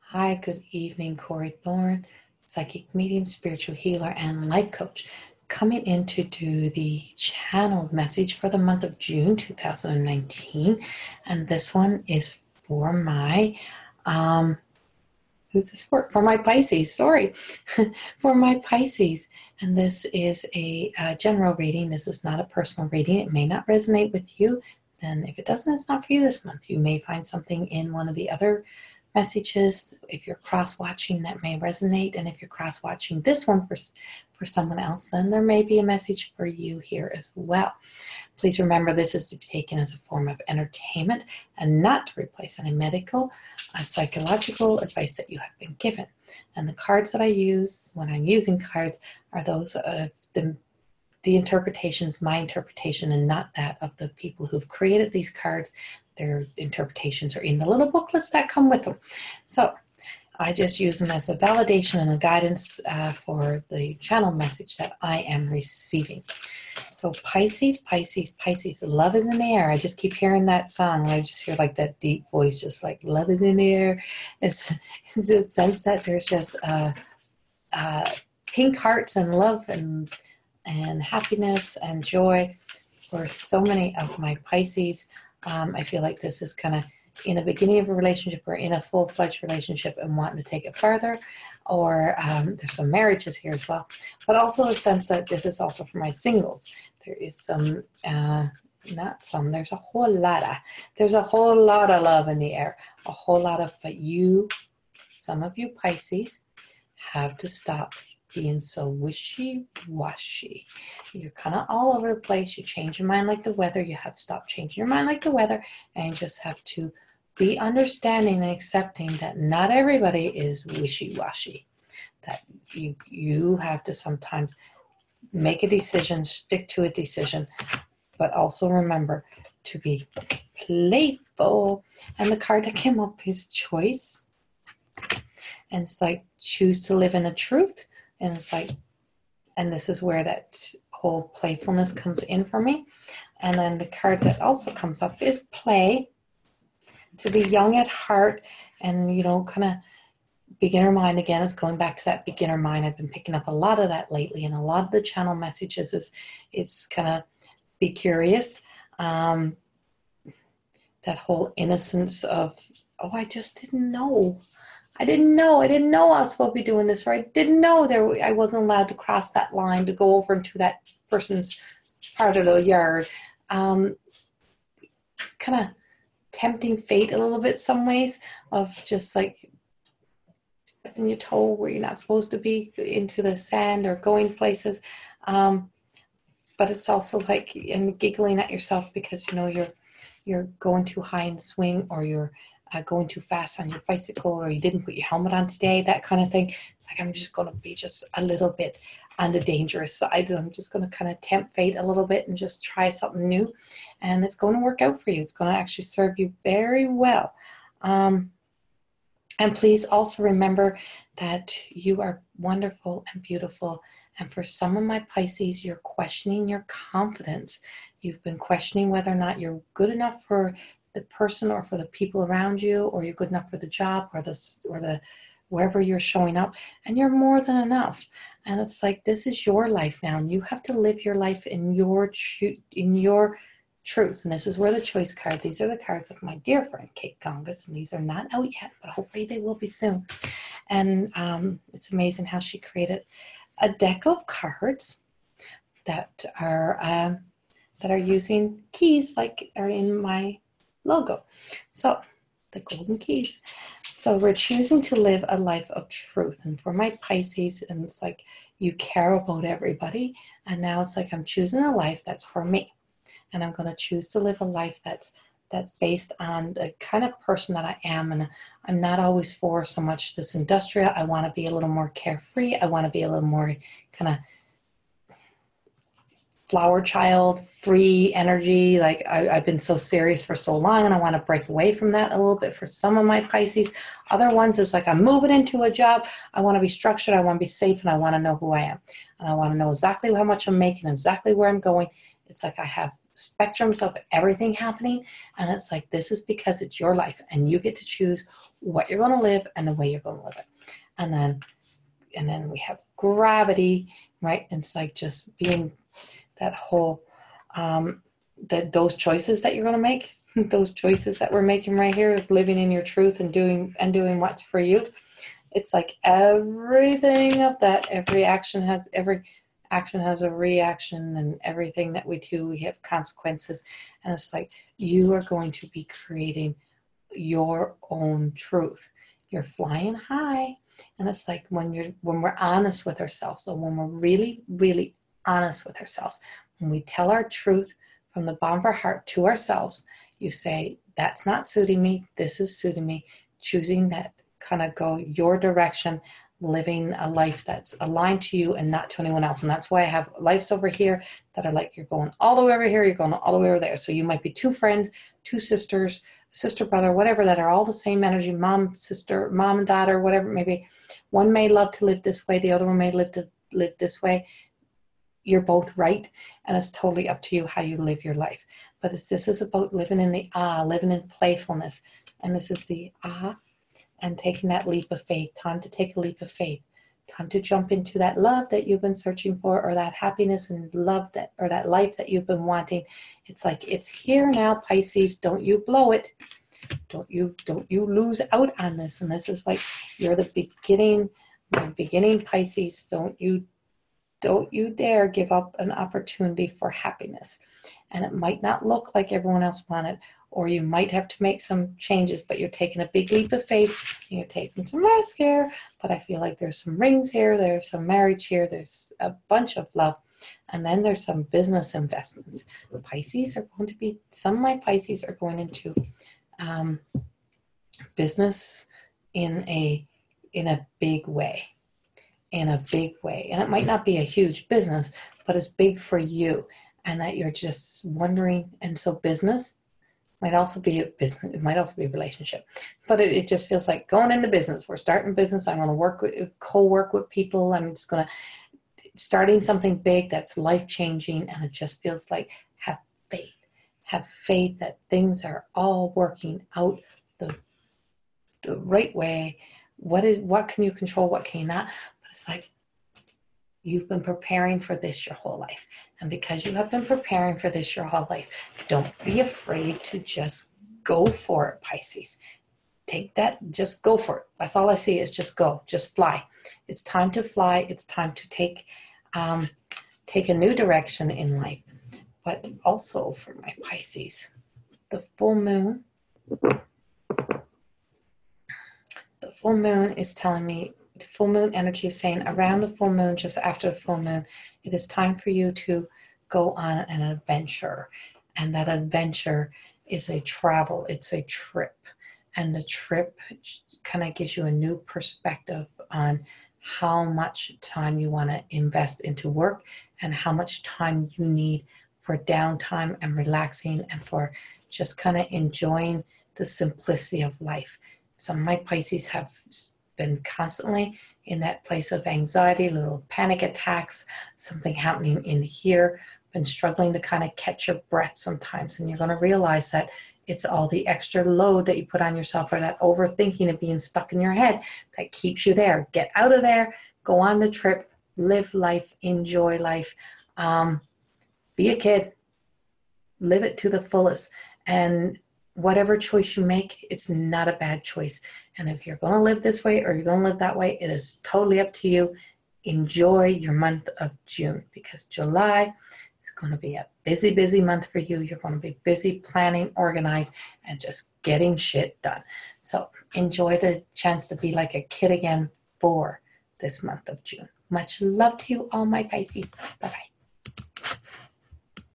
Hi, good evening, Corey Thorne, psychic medium, spiritual healer, and life coach, coming in to do the channeled message for the month of June 2019, and this one is for my, who's this for? For my Pisces, sorry, for my Pisces, and this is a general reading. This is not a personal reading. It may not resonate with you, then if it doesn't, it's not for you this month. You may find something in one of the other messages. If you're cross-watching, that may resonate, and if you're cross-watching this one for someone else, then there may be a message for you here as well. Please remember this is to be taken as a form of entertainment and not to replace any medical or psychological advice that you have been given. And the cards that I use when I'm using cards are those of the interpretations, my interpretation, and not that of the people who've created these cards. Their interpretations are in the little booklets that come with them. So I just use them as a validation and a guidance for the channel message that I am receiving. So Pisces, Pisces, Pisces, love is in the air. I just keep hearing that song. I just hear like that deep voice, just like love is in the air. It's a sense that there's just pink hearts and love and happiness and joy for so many of my Pisces. I feel like this is kind of in the beginning of a relationship or in a full-fledged relationship and wanting to take it further, or there's some marriages here as well, but also a sense that this is also for my singles. There is some, not some, there's a whole lot of love in the air, a whole lot of, but you, some of you Pisces have to stop being so wishy-washy. You're kind of all over the place. You change your mind like the weather. You have to stop changing your mind like the weather, and just have to be understanding and accepting that not everybody is wishy-washy, that you have to sometimes make a decision, stick to a decision, but also remember to be playful. And the card that came up is choice, and it's like choose to live in the truth. And it's like, and this is where that whole playfulness comes in for me. And then the card that also comes up is play, to be young at heart and, you know, kind of beginner mind again. It's going back to that beginner mind. I've been picking up a lot of that lately, and a lot of the channel messages is, it's kind of be curious. That whole innocence of, oh, I just didn't know. I didn't know I was supposed to be doing this, or I didn't know there. I wasn't allowed to cross that line, to go over into that person's part of the yard. Kind of tempting fate a little bit some ways, of just like stepping your toe where you're not supposed to be, into the sand or going places. But it's also like, and giggling at yourself because, you know, you're going too high in the swing, or you're going too fast on your bicycle, or you didn't put your helmet on today, that kind of thing. It's like, I'm just going to be just a little bit on the dangerous side. I'm just going to kind of tempt fate a little bit and just try something new. And it's going to work out for you. It's going to actually serve you very well. And please also remember that you are wonderful and beautiful. And for some of my Pisces, you're questioning your confidence. You've been questioning whether or not you're good enough for the person or for the people around you, or you're good enough for the job or wherever you're showing up, and you're more than enough. And it's like, this is your life now, and you have to live your life in your truth. And this is where the choice card, these are the cards of my dear friend Kate Gongus, and these are not out yet, but hopefully they will be soon. And it's amazing how she created a deck of cards that are using keys like are in my logo. So the golden keys. So we're choosing to live a life of truth. And for my Pisces, and it's like you care about everybody. And now it's like, I'm choosing a life that's for me. And I'm going to choose to live a life that's based on the kind of person that I am. And I'm not always for so much this industrial. I want to be a little more carefree. I want to be a little more kind of flower child, free energy. Like I've been so serious for so long, and I want to break away from that a little bit for some of my Pisces. Other ones, it's like I'm moving into a job. I want to be structured. I want to be safe, and I want to know who I am. And I want to know exactly how much I'm making, exactly where I'm going. It's like I have spectrums of everything happening. And it's like, this is because it's your life and you get to choose what you're going to live and the way you're going to live it. And then we have gravity, right? And it's like just being that whole, those choices that you're going to make, those choices that we're making right here of living in your truth and doing what's for you. It's like everything of that, every action has a reaction, and everything that we do, we have consequences. And it's like, you are going to be creating your own truth. You're flying high. And it's like when we're honest with ourselves, so when we're really, really honest with ourselves, when we tell our truth from the bottom of our heart to ourselves, you say, that's not suiting me, this is suiting me, choosing that kind of go your direction, living a life that's aligned to you and not to anyone else. And that's why I have lives over here that are like, you're going all the way over here, you're going all the way over there. So you might be two friends, two sisters, sister, brother, whatever, that are all the same energy, mom, sister, mom and daughter, whatever it may be. One may love to live this way, the other one may live this way. You're both right, and it's totally up to you how you live your life. But this is about living in the living in playfulness. And this is the and taking that leap of faith. Time to take a leap of faith. Time to jump into that love that you've been searching for, or that happiness and love that, or that life that you've been wanting. It's like, it's here now, Pisces. Don't you blow it. Don't you lose out on this. And this is like, you're the beginning Pisces. Don't you dare give up an opportunity for happiness. And it might not look like everyone else wanted, or you might have to make some changes, but you're taking a big leap of faith, and you're taking some risk here. But I feel like there's some rings here, there's some marriage here, there's a bunch of love. And then there's some business investments. Some of my Pisces are going into business in a big way. And it might not be a huge business, but it's big for you, and that you're just wondering. And so business might also be a business, it might also be a relationship, but it just feels like going into business. We're starting business. I'm going to co-work with people. I'm just going to starting something big that's life-changing. And it just feels like, have faith that things are all working out the right way. What can you control? What can you not? It's like, you've been preparing for this your whole life. And because you have been preparing for this your whole life, don't be afraid to just go for it, Pisces. Take that, just go for it. That's all I see is just go, just fly. It's time to fly. It's time to take a new direction in life. But also for my Pisces, the full moon is telling me, the full moon energy is saying around the full moon, just after the full moon, it is time for you to go on an adventure. And that adventure is a travel. It's a trip. And the trip kind of gives you a new perspective on how much time you want to invest into work and how much time you need for downtime and relaxing and for just kind of enjoying the simplicity of life. Some of my Pisces have been constantly in that place of anxiety, little panic attacks, something happening in here, been struggling to kind of catch your breath sometimes. And you're going to realize that it's all the extra load that you put on yourself, or that overthinking of being stuck in your head, that keeps you there. Get out of there, go on the trip, live life, enjoy life, be a kid, live it to the fullest. And whatever choice you make, it's not a bad choice. And if you're going to live this way or you're going to live that way, it is totally up to you. Enjoy your month of June, because July is going to be a busy, busy month for you. You're going to be busy planning, organized, and just getting shit done. So enjoy the chance to be like a kid again for this month of June. Much love to you, all my Pisces. Bye-bye.